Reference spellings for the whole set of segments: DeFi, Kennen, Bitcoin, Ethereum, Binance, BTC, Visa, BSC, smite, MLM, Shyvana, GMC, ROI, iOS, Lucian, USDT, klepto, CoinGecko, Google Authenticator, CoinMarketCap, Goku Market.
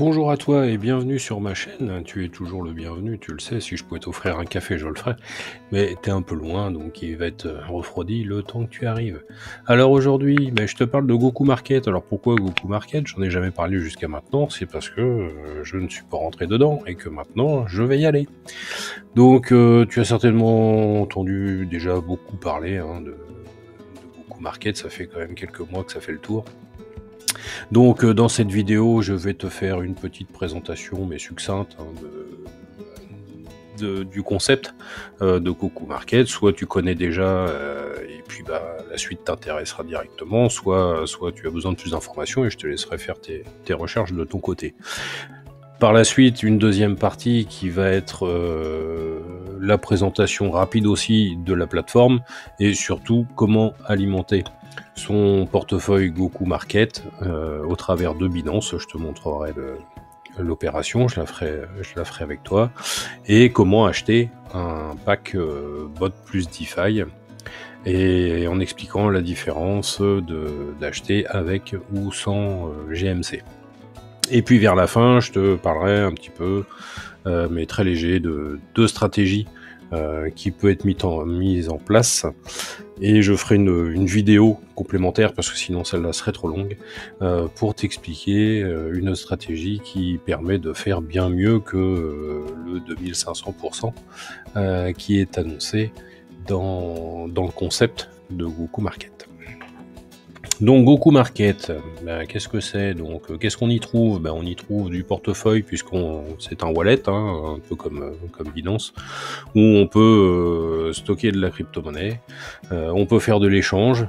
Bonjour à toi et bienvenue sur ma chaîne, tu es toujours le bienvenu, tu le sais, si je pouvais t'offrir un café je le ferais, mais t'es un peu loin donc il va être refroidi le temps que tu arrives. Alors aujourd'hui je te parle de Goku Market. Alors pourquoi Goku Market? J'en ai jamais parlé jusqu'à maintenant, c'est parce que je ne suis pas rentré dedans et que maintenant je vais y aller. Donc tu as certainement entendu déjà beaucoup parler de Goku Market, ça fait quand même quelques mois que ça fait le tour. Donc dans cette vidéo, je vais te faire une petite présentation, mais succincte, du concept de Goku Market. Soit tu connais déjà et puis la suite t'intéressera directement, soit tu as besoin de plus d'informations et je te laisserai faire tes recherches de ton côté. Par la suite, une deuxième partie qui va être la présentation rapide aussi de la plateforme et surtout comment alimenter son portefeuille Goku Market au travers de Binance. Je te montrerai l'opération, je la ferai avec toi, et comment acheter un pack bot plus DeFi et en expliquant la différence d'acheter avec ou sans GMC. Et puis vers la fin, je te parlerai un petit peu, mais très léger, de deux stratégies qui peut être mise en place, et je ferai une vidéo complémentaire parce que sinon celle-là serait trop longue pour t'expliquer une stratégie qui permet de faire bien mieux que le 2500% qui est annoncé dans le concept de Goku Market. Donc Goku Market, qu'est-ce que c'est? Donc qu'est-ce qu'on y trouve? On y trouve du portefeuille, puisqu'on c'est un wallet, un peu comme Binance, où on peut stocker de la crypto-monnaie, on peut faire de l'échange,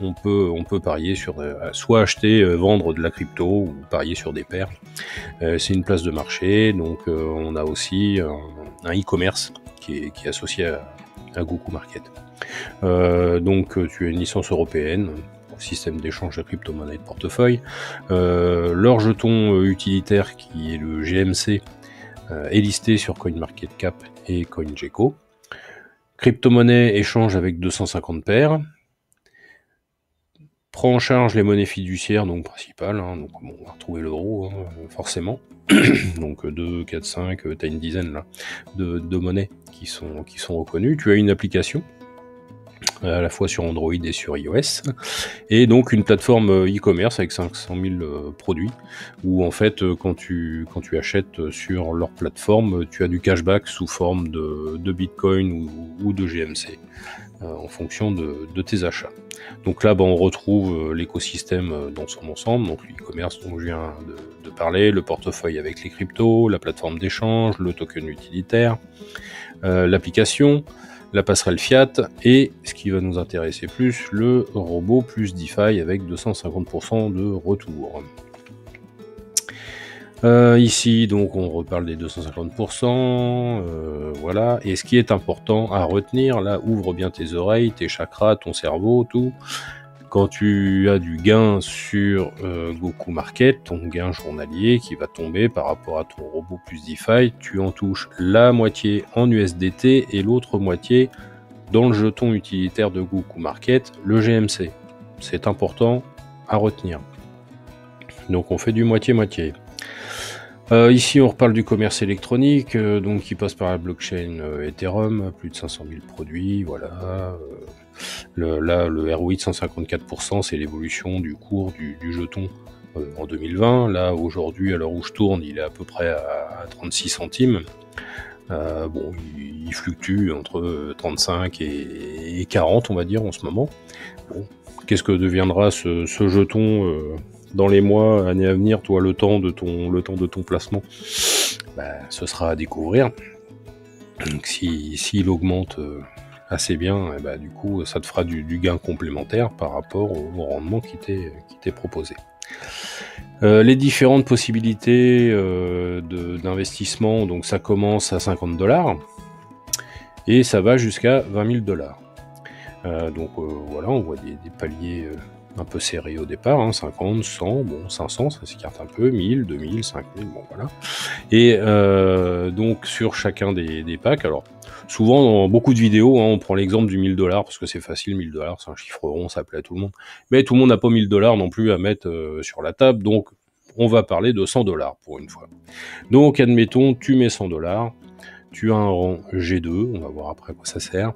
on peut parier sur soit acheter, vendre de la crypto ou parier sur des paires. C'est une place de marché, donc on a aussi un e-commerce qui est associé à Goku Market. Donc tu as une licence européenne, système d'échange de crypto-monnaie de portefeuille, leur jeton utilitaire qui est le GMC est listé sur CoinMarketCap et CoinGecko, crypto-monnaie échange avec 250 paires, prend en charge les monnaies fiduciaires, donc principales, donc on va retrouver l'euro, forcément, donc 2, 4, 5, tu as une dizaine là, de monnaies qui sont reconnues. Tu as une application à la fois sur Android et sur iOS, et donc une plateforme e-commerce avec 500 000 produits, où en fait quand tu achètes sur leur plateforme, tu as du cashback sous forme de Bitcoin ou de GMC, en fonction de tes achats. Donc là on retrouve l'écosystème dans son ensemble, donc l'e-commerce dont je viens de parler, le portefeuille avec les cryptos, la plateforme d'échange, le token utilitaire, l'application, la passerelle fiat, et ce qui va nous intéresser plus, le robot plus DeFi avec 250% de retour. Ici donc on reparle des 250%, voilà, et ce qui est important à retenir, là ouvre bien tes oreilles, tes chakras, ton cerveau, tout. Quand tu as du gain sur Goku Market, ton gain journalier qui va tomber par rapport à ton robot plus DeFi, tu en touches la moitié en USDT et l'autre moitié dans le jeton utilitaire de Goku Market, le GMC. C'est important à retenir. Donc on fait du moitié-moitié. Ici on reparle du commerce électronique, donc qui passe par la blockchain Ethereum, plus de 500 000 produits, voilà. Là le ROI de 154%, c'est l'évolution du cours du jeton en 2020. Là aujourd'hui, à l'heure où je tourne, il est à peu près à 36 centimes. Bon, il fluctue entre 35 et 40, on va dire, en ce moment. Bon, qu'est-ce que deviendra ce jeton dans les mois, années à venir, toi, le temps de ton placement, ce sera à découvrir. Donc s'il augmente assez bien, du coup ça te fera du gain complémentaire par rapport au rendement qui t'est proposé. Les différentes possibilités d'investissement, donc ça commence à 50$ et ça va jusqu'à 20 000$. Donc voilà, on voit des paliers un peu serré au départ, 50, 100, bon 500, ça s'écarte un peu, 1000, 2000, 5000, bon voilà. Et donc sur chacun des packs, alors souvent dans beaucoup de vidéos, on prend l'exemple du 1000$ parce que c'est facile, 1000$, c'est un chiffre rond, ça plaît à tout le monde. Mais tout le monde n'a pas 1000$ non plus à mettre sur la table, donc on va parler de 100$ pour une fois. Donc admettons, tu mets 100$, tu as un rang G2, on va voir après à quoi ça sert,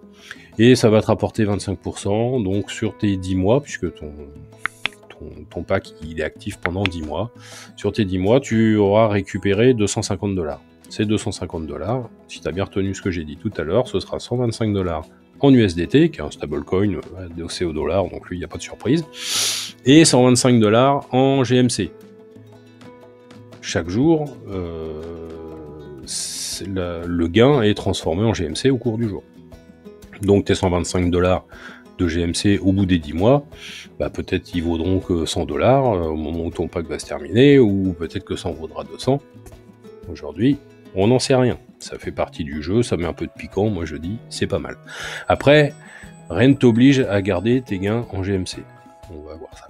et ça va te rapporter 25%, donc sur tes 10 mois, puisque ton pack il est actif pendant 10 mois, sur tes 10 mois, tu auras récupéré 250$. Ces 250$, si tu as bien retenu ce que j'ai dit tout à l'heure, ce sera 125$ en USDT, qui est un stablecoin adossé au dollar, donc lui, il n'y a pas de surprise, et 125$ en GMC. Chaque jour, le gain est transformé en GMC au cours du jour. Donc tes 125$ de GMC au bout des 10 mois, bah peut-être ils vaudront que 100$ au moment où ton pack va se terminer, ou peut-être que ça en vaudra 200. Aujourd'hui, on n'en sait rien. Ça fait partie du jeu, ça met un peu de piquant, moi je dis, c'est pas mal. Après, rien ne t'oblige à garder tes gains en GMC. On va voir ça.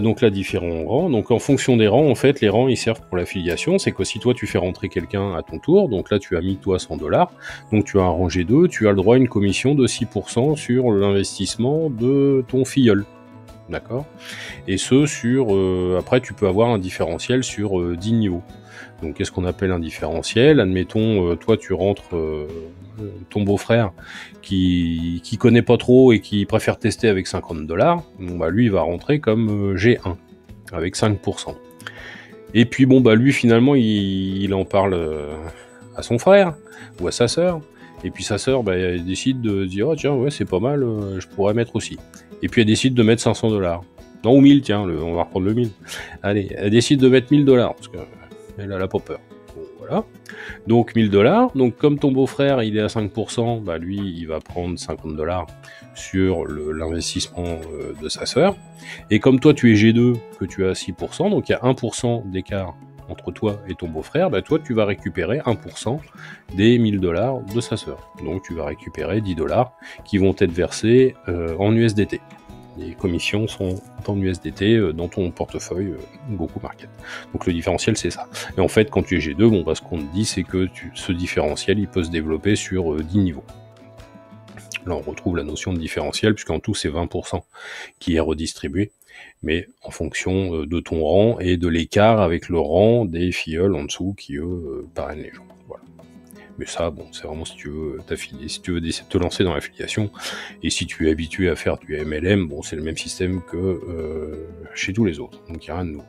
Donc là, différents rangs. Donc en fonction des rangs, en fait, les rangs, ils servent pour l'affiliation. C'est que si toi, tu fais rentrer quelqu'un à ton tour, donc là, tu as mis toi 100$, donc tu as un rang G2, tu as le droit à une commission de 6% sur l'investissement de ton filleul. D'accord? Et ce, sur... après, tu peux avoir un différentiel sur 10 niveaux. Donc, qu'est-ce qu'on appelle un différentiel? Admettons, toi, tu rentres ton beau-frère qui connaît pas trop et qui préfère tester avec 50$. Bon, bah, lui, il va rentrer comme G1, avec 5%. Et puis, bon, bah, lui, finalement, il en parle à son frère ou à sa sœur. Et puis, sa sœur, bah, elle décide de dire, oh, tiens, ouais, c'est pas mal, je pourrais mettre aussi. Et puis, elle décide de mettre 500$. Non, ou 1000, tiens, on va reprendre le 1000. Allez, elle décide de mettre 1000$, parce que... elle a la popper. Bon, voilà. Donc 1000$. Donc comme ton beau-frère il est à 5%, bah lui il va prendre 50$ sur l'investissement de sa sœur. Et comme toi tu es G2, que tu as 6%, donc il y a 1% d'écart entre toi et ton beau-frère, bah toi tu vas récupérer 1% des 1000$ de sa sœur. Donc tu vas récupérer 10$ qui vont être versés en USDT. Les commissions sont en USDT dans ton portefeuille Goku Market. Donc le différentiel c'est ça. Et en fait quand tu es G2, bon, bah, ce qu'on te dit c'est que ce différentiel il peut se développer sur 10 niveaux. Là on retrouve la notion de différentiel puisqu'en tout c'est 20% qui est redistribué, mais en fonction de ton rang et de l'écart avec le rang des filleuls en dessous qui eux parrainent les gens. Voilà. Mais ça, bon, c'est vraiment si tu veux t'affilier, si tu veux te lancer dans l'affiliation, et si tu es habitué à faire du MLM, bon, c'est le même système que chez tous les autres, donc il n'y a rien de nouveau.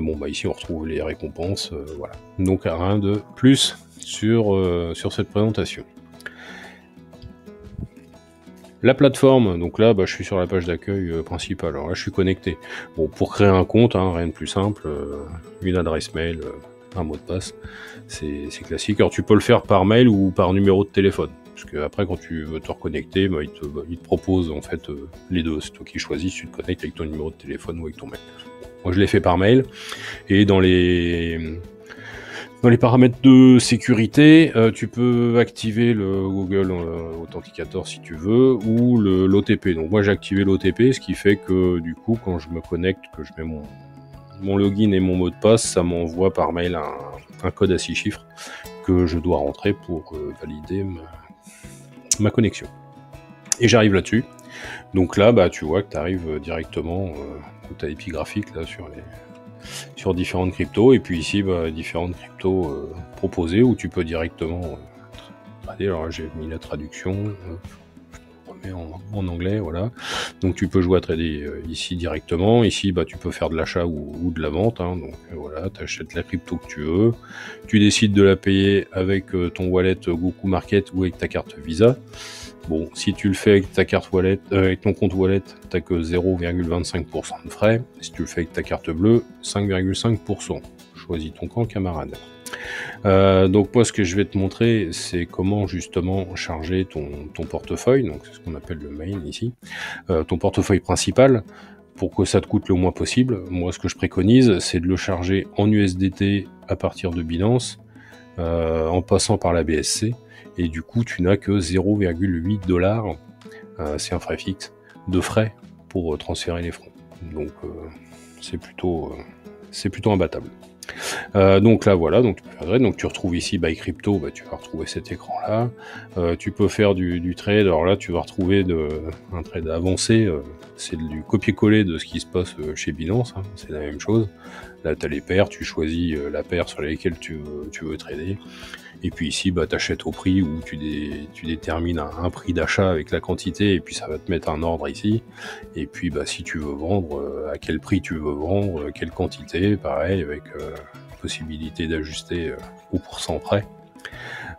Bon, bah ici on retrouve les récompenses, voilà. Donc rien de plus sur cette présentation. La plateforme, donc là, bah, je suis sur la page d'accueil principale. Alors là, je suis connecté. Bon, pour créer un compte, hein, rien de plus simple, une adresse mail. Un mot de passe, c'est classique. Alors tu peux le faire par mail ou par numéro de téléphone, parce que après quand tu veux te reconnecter, bah, il te propose en fait les deux, c'est toi qui choisis si tu te connectes avec ton numéro de téléphone ou avec ton mail. Moi je l'ai fait par mail, et dans les paramètres de sécurité, tu peux activer le Google Authenticator si tu veux, ou l'OTP. Donc moi j'ai activé l'OTP, ce qui fait que du coup quand je me connecte, que je mets mon login et mon mot de passe, ça m'envoie par mail un code à 6 chiffres que je dois rentrer pour valider ma connexion. Et j'arrive là-dessus. Donc là, bah, tu vois que tu arrives directement, tu as épigraphique là, sur différentes cryptos. Et puis ici, bah, différentes cryptos proposées où tu peux directement trader. Alors j'ai mis la traduction. En anglais, voilà. Donc tu peux jouer à trader ici directement. Ici, bah, tu peux faire de l'achat ou de la vente. Hein. Donc voilà, tu achètes la crypto que tu veux. Tu décides de la payer avec ton wallet Goku Market ou avec ta carte Visa. Bon, si tu le fais avec ta carte wallet, avec ton compte wallet, t'as que 0,25% de frais. Si tu le fais avec ta carte bleue, 5,5%. Choisis ton camp, camarade. Donc moi ce que je vais te montrer c'est comment justement charger ton portefeuille, donc c'est ce qu'on appelle le main ici, ton portefeuille principal pour que ça te coûte le moins possible. Moi ce que je préconise c'est de le charger en USDT à partir de Binance en passant par la BSC et du coup tu n'as que 0,8$, c'est un frais fixe, de frais pour transférer les fonds. Donc c'est plutôt imbattable. Donc là voilà, donc tu peux faire trade, donc tu retrouves ici by crypto, bah, tu vas retrouver cet écran là, tu peux faire du trade, alors là tu vas retrouver un trade avancé, c'est du copier-coller de ce qui se passe chez Binance, hein, c'est la même chose, là tu as les paires, tu choisis la paire sur laquelle tu veux trader, et puis ici bah, tu achètes au prix ou tu détermines un prix d'achat avec la quantité, et puis ça va te mettre un ordre ici, et puis bah, si tu veux vendre, à quel prix tu veux vendre, quelle quantité, pareil avec possibilité d'ajuster au pourcent près,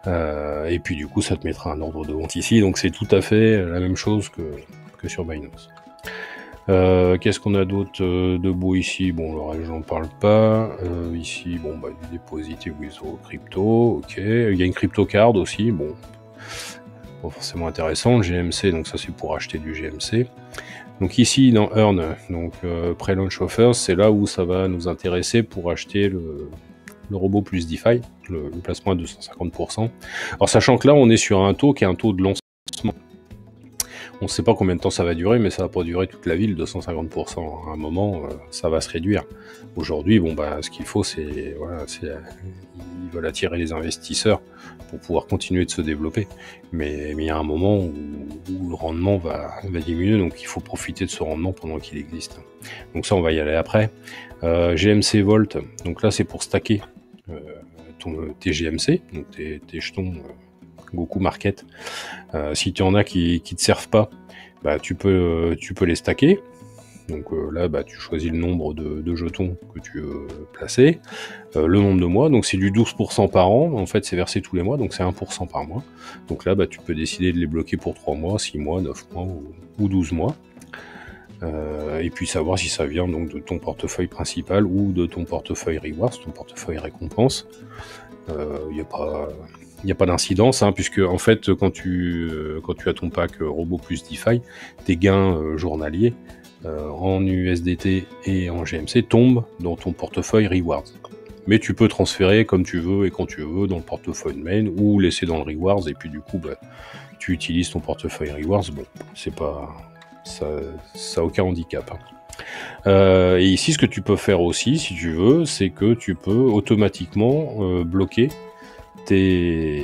et puis du coup ça te mettra un ordre de vente ici, donc c'est tout à fait la même chose que sur Binance. Qu'est-ce qu'on a d'autre de beau ici? Bon, le reste j'en parle pas. Ici, bon, bah, du deposit et withdraw crypto, ok. Il y a une crypto card aussi, bon, pas forcément intéressant. Le GMC, donc ça c'est pour acheter du GMC. Donc ici dans Earn, donc pré-launch offers, c'est là où ça va nous intéresser pour acheter le robot plus DeFi, le placement à 250%. Alors sachant que là on est sur un taux qui est un taux de lancement. On ne sait pas combien de temps ça va durer, mais ça va pas durer toute la vie, le 250%. À un moment, ça va se réduire. Aujourd'hui, bon bah, ce qu'il faut, c'est voilà, ils veulent attirer les investisseurs pour pouvoir continuer de se développer. Mais il y a un moment où le rendement va diminuer, donc il faut profiter de ce rendement pendant qu'il existe. Donc ça, on va y aller après. GMC Volt, donc là, c'est pour stacker tes GMC, donc tes jetons. Goku Market, si tu en as qui te servent pas, bah, tu peux les stacker, donc là bah, tu choisis le nombre de jetons que tu veux placer, le nombre de mois, donc c'est du 12% par an, en fait c'est versé tous les mois, donc c'est 1% par mois, donc là bah, tu peux décider de les bloquer pour 3 mois, 6 mois, 9 mois ou 12 mois, et puis savoir si ça vient donc de ton portefeuille principal ou de ton portefeuille rewards, ton portefeuille récompense. Il n'y a pas d'incidence, hein, puisque en fait, quand tu as ton pack Robo plus DeFi, tes gains journaliers en USDT et en GMC tombent dans ton portefeuille Rewards. Mais tu peux transférer comme tu veux et quand tu veux dans le portefeuille Main ou laisser dans le Rewards, et puis du coup, bah, tu utilises ton portefeuille Rewards. Bon, c'est pas ça aucun handicap. Hein. Et ici, ce que tu peux faire aussi, si tu veux, c'est que tu peux automatiquement bloquer tes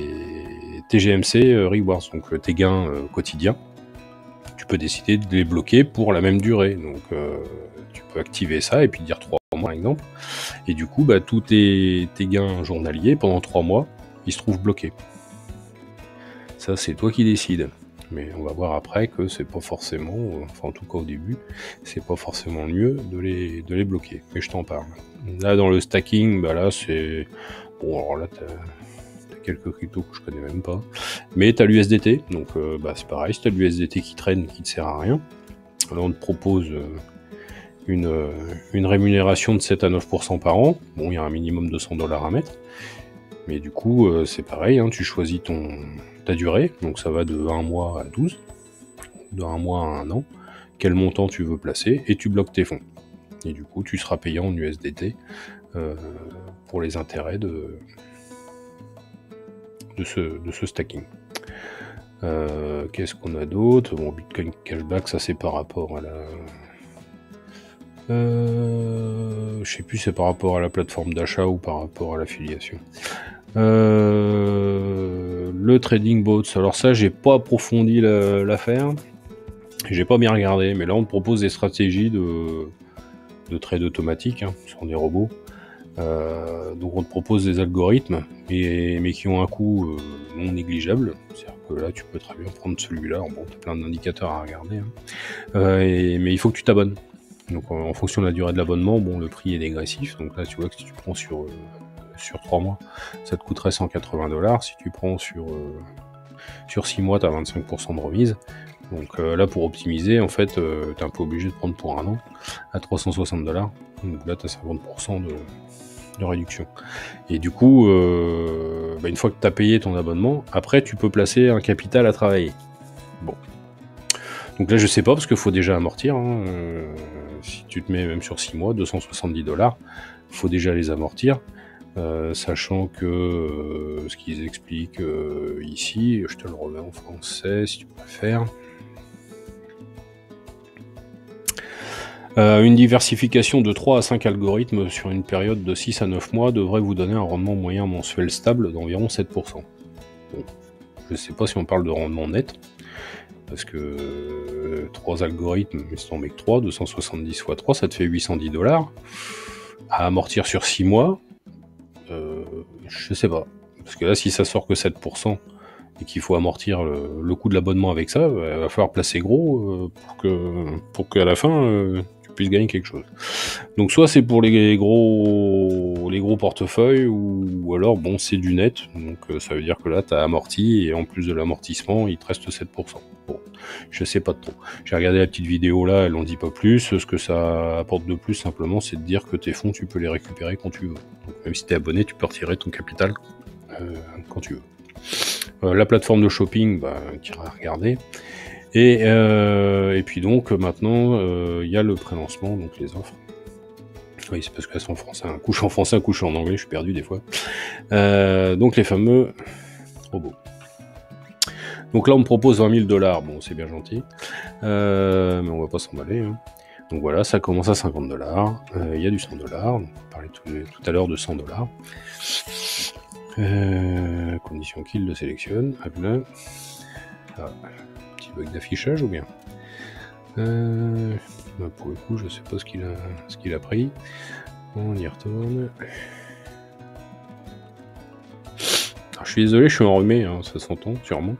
GMC rewards, donc tes gains quotidiens. Tu peux décider de les bloquer pour la même durée, donc tu peux activer ça et puis dire 3 mois par exemple, et du coup bah, tous tes gains journaliers pendant 3 mois ils se trouvent bloqués. Ça c'est toi qui décides, mais on va voir après que c'est pas forcément, enfin en tout cas au début c'est pas forcément le mieux de les bloquer, mais je t'en parle. Là dans le stacking, bah là c'est bon, alors là quelques cryptos que je connais même pas, mais tu as l'USDT, donc bah, c'est pareil, si tu as l'USDT qui traîne, qui ne sert à rien, là on te propose une rémunération de 7 à 9% par an, bon il y a un minimum de $100 à mettre, mais du coup c'est pareil, hein, tu choisis ta durée, donc ça va de 1 mois à 12, de 1 mois à 1 an, quel montant tu veux placer, et tu bloques tes fonds, et du coup tu seras payé en USDT pour les intérêts de ce stacking. Qu'est-ce qu'on a d'autre? Bon, Bitcoin Cashback, ça c'est par rapport à la... je sais plus, c'est par rapport à la plateforme d'achat ou par rapport à l'affiliation. Le Trading Bots, alors ça j'ai pas approfondi l'affaire, j'ai pas bien regardé, mais là on te propose des stratégies de trade automatique, hein, sur des robots. Donc on te propose des algorithmes mais qui ont un coût non négligeable, c'est-à-dire que là tu peux très bien prendre celui-là, bon t'as plein d'indicateurs à regarder, hein. Mais il faut que tu t'abonnes, donc en fonction de la durée de l'abonnement, bon le prix est dégressif, donc là tu vois que si tu prends sur 3 mois ça te coûterait $180, si tu prends sur 6 mois t'as 25% de remise, donc là pour optimiser en fait t'es un peu obligé de prendre pour un an à $360, donc là t'as 50% de réduction, et du coup bah une fois que tu as payé ton abonnement, après tu peux placer un capital à travailler. Bon, donc là je sais pas parce qu'il faut déjà amortir, hein. Si tu te mets même sur 6 mois $270, faut déjà les amortir, sachant que ce qu'ils expliquent ici, je te le remets en français si tu préfères. Une diversification de 3 à 5 algorithmes sur une période de 6 à 9 mois devrait vous donner un rendement moyen mensuel stable d'environ 7%. Bon, je ne sais pas si on parle de rendement net, parce que 3 algorithmes, mais c'est en mec 3, 270 x 3, ça te fait $810 à amortir sur 6 mois. Je sais pas, parce que là, si ça sort que 7%, et qu'il faut amortir le coût de l'abonnement avec ça, il va falloir placer gros pour qu'à la fin tu puisses gagner quelque chose. Donc soit c'est pour les gros portefeuilles, ou alors bon, c'est du net, donc ça veut dire que là tu as amorti, et en plus de l'amortissement il te reste 7%. Bon, je sais pas trop, j'ai regardé la petite vidéo là, elle n'en dit pas plus. Ce que ça apporte de plus simplement, c'est de dire que tes fonds tu peux les récupérer quand tu veux, donc même si tu es abonné tu peux retirer ton capital quand tu veux. La plateforme de shopping, bah, tu iras regarder. Et puis donc maintenant, il y a le prélancement, donc les offres. Oui, c'est parce qu'elles sont en français, un couche en français, un couche en anglais, je suis perdu des fois. Donc les fameux robots. Donc là, on me propose $20 000, bon, c'est bien gentil, mais on va pas s'emballer, hein. Donc voilà, ça commence à $50, il y a du $100, on parlait tout à l'heure de $100. Condition qu'il le sélectionne. Ah, petit bug d'affichage ou bien bah pour le coup je sais pas ce qu'il a pris. On y retourne. Alors, je suis désolé, je suis enrhumé, hein, ça s'entend sûrement.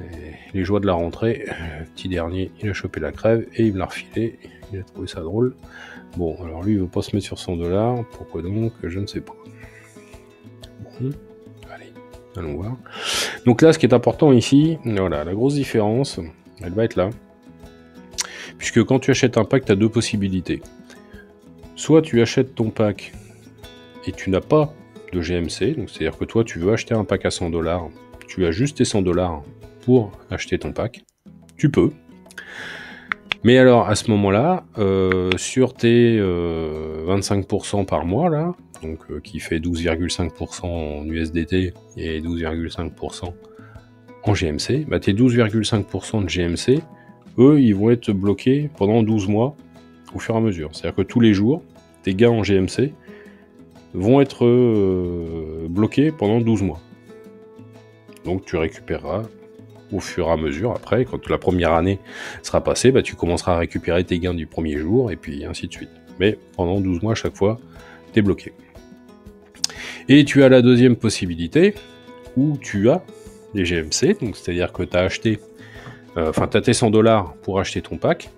Et les joies de la rentrée, le petit dernier il a chopé la crève et il me l'a refilé, il a trouvé ça drôle. Bon, alors lui il veut pas se mettre sur $100, pourquoi donc, je ne sais pas. Allez, allons voir. Donc là, ce qui est important ici, voilà, la grosse différence, elle va être là. Puisque quand tu achètes un pack, tu as deux possibilités. Soit tu achètes ton pack et tu n'as pas de GMC, donc c'est-à-dire que toi, tu veux acheter un pack à $100, tu as juste tes $100 pour acheter ton pack, tu peux. Mais alors, à ce moment-là, sur tes 25% par mois, là, donc qui fait 12,5% en USDT et 12,5% en GMC, bah tes 12,5% de GMC, eux, ils vont être bloqués pendant 12 mois au fur et à mesure. C'est-à-dire que tous les jours, tes gains en GMC vont être bloqués pendant 12 mois. Donc tu récupéreras au fur et à mesure. Après, quand la première année sera passée, bah, tu commenceras à récupérer tes gains du premier jour, et puis ainsi de suite. Mais pendant 12 mois, à chaque fois, tu es bloqué. Et tu as la deuxième possibilité, où tu as des GMC, donc c'est-à-dire que tu as acheté, tu as tes $100 pour acheter ton pack,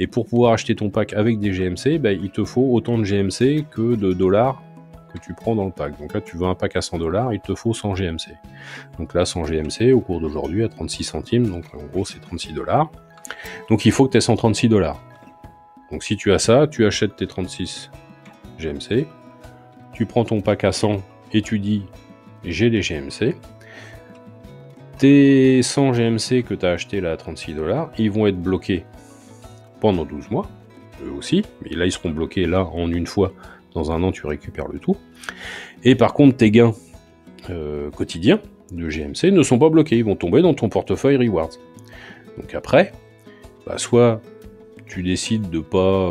et pour pouvoir acheter ton pack avec des GMC, bah, il te faut autant de GMC que de dollars que tu prends dans le pack. Donc là, tu veux un pack à $100, il te faut 100 GMC. Donc là, 100 GMC, au cours d'aujourd'hui, à 36 centimes, donc en gros, c'est $36. Donc il faut que tu aies $136. Donc si tu as ça, tu achètes tes 36 GMC, tu prends ton pack à 100 et tu dis j'ai les GMC. Tes 100 GMC que tu as acheté là à $36, ils vont être bloqués pendant 12 mois, eux aussi, mais là ils seront bloqués là en une fois. Dans un an, tu récupères le tout. Et par contre, tes gains quotidiens de GMC ne sont pas bloqués. Ils vont tomber dans ton portefeuille Rewards. Donc après, bah soit tu décides de pas,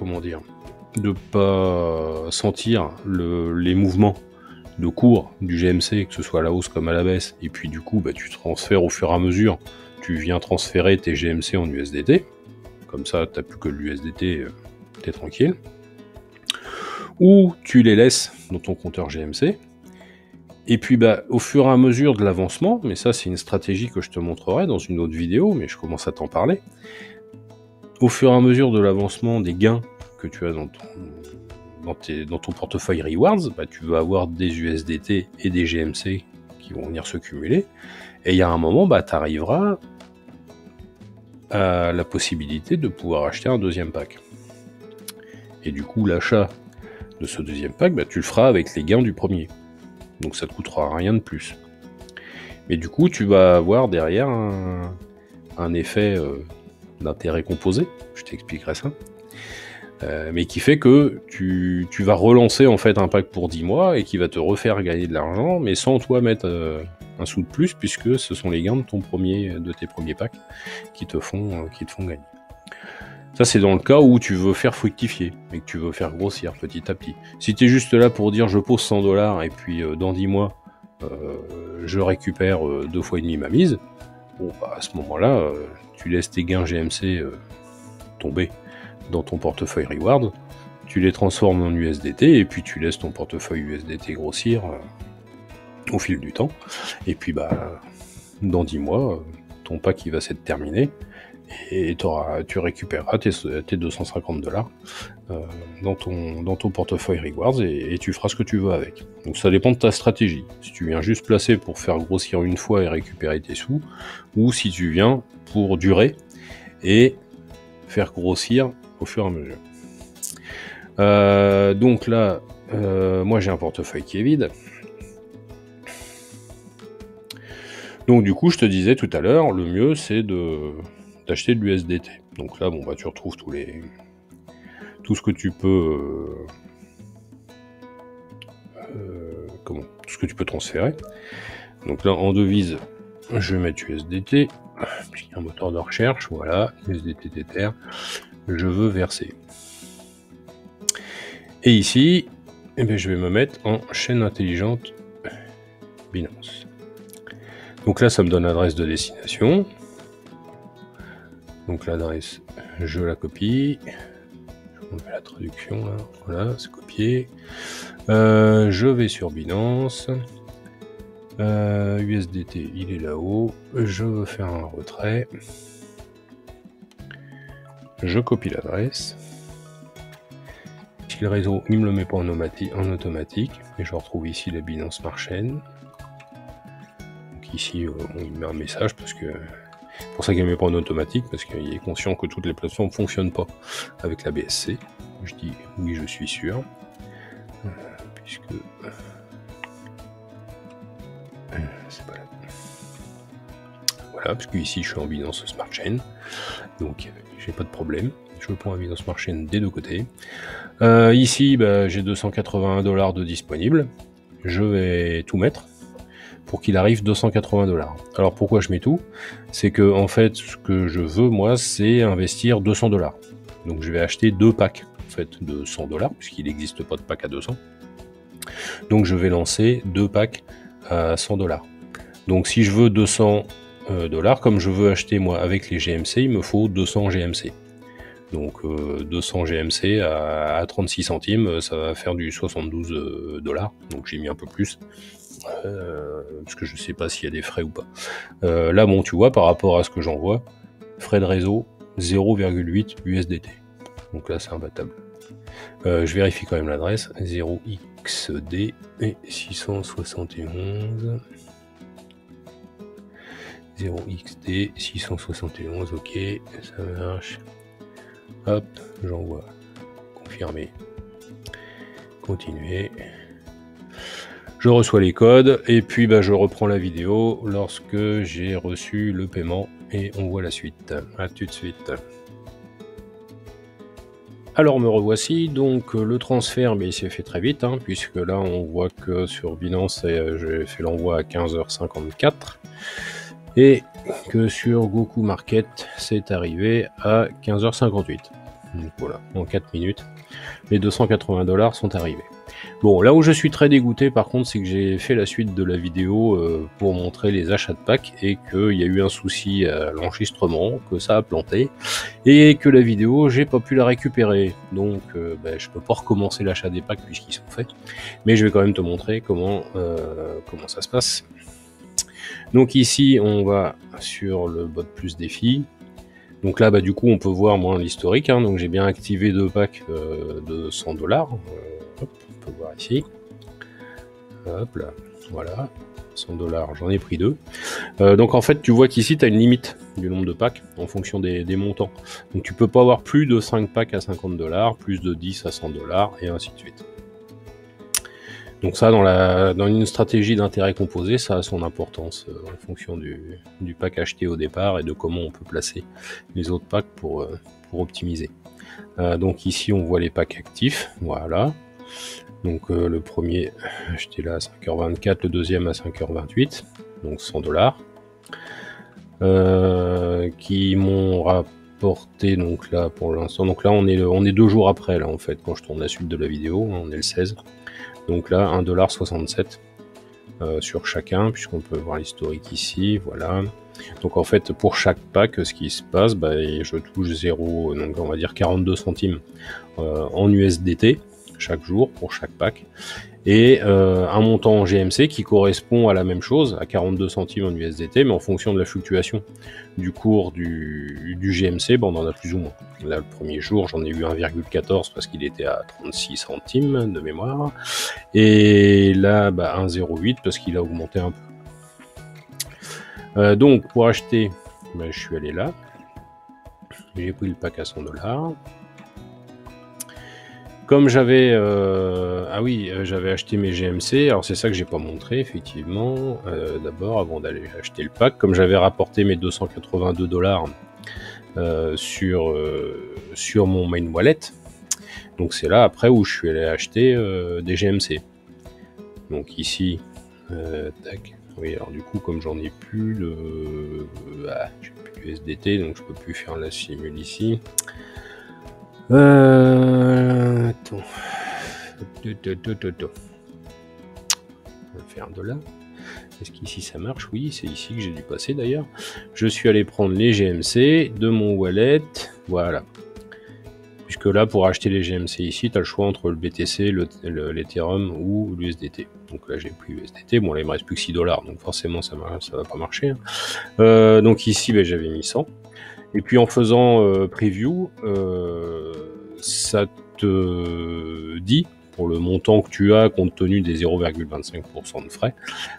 de pas sentir les mouvements de cours du GMC, que ce soit à la hausse comme à la baisse. Et puis du coup, bah, tu transfères au fur et à mesure. Tu viens transférer tes GMC en USDT. Comme ça, tu n'as plus que de l'USDT, tu es tranquille. Ou tu les laisses dans ton compteur GMC, et puis bah, au fur et à mesure de l'avancement, mais ça c'est une stratégie que je te montrerai dans une autre vidéo, mais je commence à t'en parler, au fur et à mesure de l'avancement des gains que tu as dans ton portefeuille Rewards, bah, tu vas avoir des USDT et des GMC qui vont venir se cumuler, et il y a un moment, bah, tu arriveras à la possibilité de pouvoir acheter un deuxième pack. Et du coup, l'achat de ce deuxième pack, bah, tu le feras avec les gains du premier. Donc ça ne te coûtera rien de plus. Mais du coup, tu vas avoir derrière un effet d'intérêt composé, je t'expliquerai ça, mais qui fait que tu vas relancer en fait un pack pour 10 mois et qui va te refaire gagner de l'argent, mais sans toi mettre un sou de plus, puisque ce sont les gains de tes premiers packs qui te font gagner. Ça, c'est dans le cas où tu veux faire fructifier et que tu veux faire grossir petit à petit. Si tu es juste là pour dire je pose 100 $ et puis dans 10 mois, je récupère 2,5 fois ma mise, bon, bah, à ce moment-là, tu laisses tes gains GMC tomber dans ton portefeuille reward, tu les transformes en USDT et puis tu laisses ton portefeuille USDT grossir au fil du temps. Et puis, bah, dans 10 mois, ton pack il va s'être terminé. Et tu récupéreras tes 250 $ dans ton portefeuille rewards et tu feras ce que tu veux avec. Donc ça dépend de ta stratégie. Si tu viens juste placer pour faire grossir une fois et récupérer tes sous, ou si tu viens pour durer et faire grossir au fur et à mesure. Donc là, moi j'ai un portefeuille qui est vide. Donc du coup, je te disais tout à l'heure, le mieux c'est d'acheter de l'USDT. Donc là, bon, bah, tu retrouves tout ce que tu peux tout ce que tu peux transférer. Donc là, en devise, je vais mettre USDT, puis un moteur de recherche, voilà, USDT Tether, je veux verser. Et ici, eh bien, je vais me mettre en chaîne intelligente Binance. Donc là, ça me donne l'adresse de destination. Donc l'adresse, je la copie, on fait la traduction là, voilà, c'est copié. Je vais sur Binance, USDT, il est là-haut, je veux faire un retrait, je copie l'adresse. Si le réseau, il ne me le met pas en automatique, et je retrouve ici la Binance Smart Chain. Donc ici, il me met un message parce que... C'est pour ça qu'il ne met pas en automatique, parce qu'il est conscient que toutes les plateformes ne fonctionnent pas avec la BSC. Je dis oui, je suis sûr. Puisque... C'est pas là. Voilà, parce qu'ici je suis en Binance Smart Chain. Donc j'ai pas de problème. Je prends la Binance Smart Chain des deux côtés. Ici, bah, j'ai 281 $ de disponible. Je vais tout mettre pour qu'il arrive 280 $. Alors pourquoi je mets tout? C'est que en fait, ce que je veux moi, c'est investir 200 $. Donc je vais acheter deux packs en fait de 100 $, puisqu'il n'existe pas de pack à 200. Donc je vais lancer deux packs à 100 $. Donc si je veux 200 $, comme je veux acheter moi avec les GMC, il me faut 200 GMC. Donc 200 GMC à 36 centimes, ça va faire du 72 $. Donc j'ai mis un peu plus. Parce que je sais pas s'il y a des frais ou pas. Là, bon, tu vois, par rapport à ce que j'envoie, frais de réseau 0,8 USDT. Donc là, c'est imbattable. Je vérifie quand même l'adresse 0xd et 671. 0xd 671, ok, ça marche. Hop, j'envoie. Confirmer. Continuer. Je reçois les codes et puis bah, je reprends la vidéo lorsque j'ai reçu le paiement et on voit la suite. À tout de suite. Alors me revoici, donc le transfert, mais il s'est fait très vite, hein, puisque là on voit que sur Binance j'ai fait l'envoi à 15h54 et que sur Goku Market c'est arrivé à 15h58. Donc voilà, en 4 minutes, les 280 $ sont arrivés. Bon, là où je suis très dégoûté par contre, c'est que j'ai fait la suite de la vidéo pour montrer les achats de packs et qu'il y a eu un souci à l'enregistrement, que ça a planté et que la vidéo, j'ai pas pu la récupérer. Donc, ben, je peux pas recommencer l'achat des packs puisqu'ils sont faits, mais je vais quand même te montrer comment ça se passe. Donc ici, on va sur le bot plus défi. Donc là, bah, du coup, on peut voir moi l'historique, hein, donc j'ai bien activé deux packs de 100 $. Hop, on peut voir ici. Hop là, voilà, 100 $, j'en ai pris deux. Donc en fait, tu vois qu'ici, tu as une limite du nombre de packs en fonction des montants. Donc tu peux pas avoir plus de 5 packs à 50 $, plus de 10 à 100 $, et ainsi de suite. Donc ça, dans une stratégie d'intérêt composé, ça a son importance en fonction du pack acheté au départ et de comment on peut placer les autres packs pour optimiser. Donc ici, on voit les packs actifs, voilà. Donc le premier acheté là à 5h24, le deuxième à 5h28, donc 100 $, qui m'ont porté donc là pour l'instant. Donc là on est 2 jours après là en fait quand je tourne la suite de la vidéo, on est le 16. Donc là 1,67$ sur chacun, puisqu'on peut voir l'historique ici, voilà. Donc en fait pour chaque pack ce qui se passe, bah, je touche 0, donc on va dire 42 centimes en USDT chaque jour pour chaque pack, et un montant en GMC qui correspond à la même chose, à 42 centimes en USDT, mais en fonction de la fluctuation du cours du GMC, ben on en a plus ou moins. Là, le premier jour, j'en ai eu 1,14 parce qu'il était à 36 centimes de mémoire, et là, bah, 1,08 parce qu'il a augmenté un peu. Donc, pour acheter, ben, je suis allé là, j'ai pris le pack à 100$. Comme j'avais j'avais acheté mes GMC, alors c'est ça que j'ai pas montré effectivement, d'abord avant d'aller acheter le pack, comme j'avais rapporté mes 282$ sur mon main wallet, donc c'est là après où je suis allé acheter des GMC. Donc ici, tac, oui alors du coup comme j'en ai plus j'ai plus de USDT, donc je peux plus faire la simule ici. Attends. On va faire de là. Est-ce qu'ici ça marche? Oui, c'est ici que j'ai dû passer d'ailleurs. Je suis allé prendre les GMC de mon wallet. Voilà. Puisque là, pour acheter les GMC ici, tu as le choix entre le BTC, l'Ethereum ou l'USDT. Donc là, j'ai pris l'USDT. Bon, là, il me reste plus que 6$. Donc forcément, ça ne va pas marcher. Hein. Donc ici, ben, j'avais mis 100. Et puis en faisant preview, ça te dit, pour le montant que tu as, compte tenu des 0,25% de frais,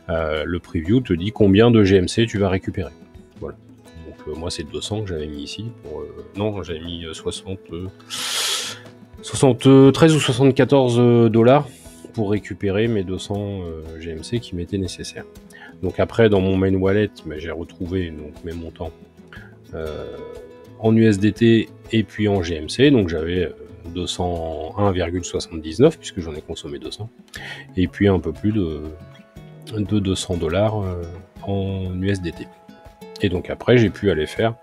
le preview te dit combien de GMC tu vas récupérer. Voilà. Donc moi c'est 200 que j'avais mis ici. Pour, non, j'avais mis 73 ou 74$ pour récupérer mes 200 GMC qui m'étaient nécessaires. Donc après dans mon main wallet, bah, j'ai retrouvé donc, mes montants. En USDT et puis en GMC, donc j'avais 201,79 puisque j'en ai consommé 200 et puis un peu plus de 200$ en USDT, et donc après j'ai pu aller faire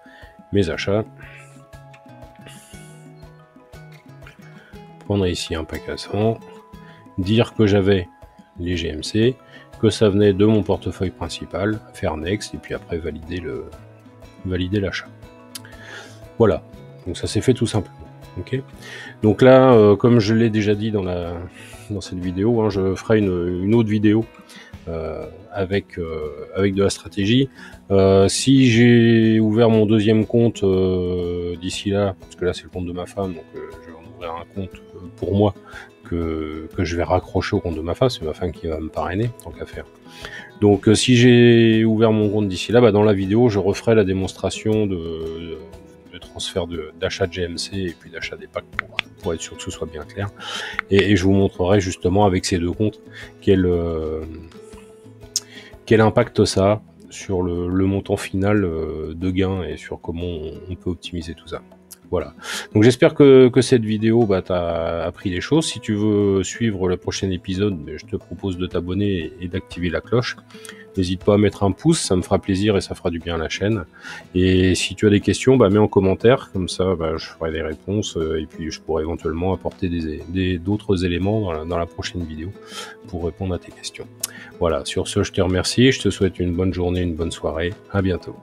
mes achats, prendre ici un pack à 100, dire que j'avais les GMC, que ça venait de mon portefeuille principal, faire next et puis après valider l'achat. Voilà, donc ça s'est fait tout simplement. Okay, donc là, comme je l'ai déjà dit dans cette vidéo, hein, je ferai une autre vidéo avec de la stratégie. Si j'ai ouvert mon deuxième compte d'ici là, parce que là c'est le compte de ma femme, donc je vais en ouvrir un compte pour moi que je vais raccrocher au compte de ma femme, c'est ma femme qui va me parrainer, tant qu'à faire. Donc si j'ai ouvert mon compte d'ici là, bah, dans la vidéo je referai la démonstration de transfert d'achat de GMC et puis d'achat des packs pour être sûr que ce soit bien clair, et je vous montrerai justement avec ces deux comptes quel impact ça a sur le montant final de gain et sur comment on peut optimiser tout ça. Voilà, donc j'espère que cette vidéo bah, t'a appris les choses. Si tu veux suivre le prochain épisode, je te propose de t'abonner et d'activer la cloche. N'hésite pas à mettre un pouce, ça me fera plaisir et ça fera du bien à la chaîne. Et si tu as des questions, bah, mets en commentaire, comme ça bah, je ferai des réponses et puis je pourrai éventuellement apporter d'autres éléments dans la prochaine vidéo pour répondre à tes questions. Voilà, sur ce je te remercie, je te souhaite une bonne journée, une bonne soirée, à bientôt.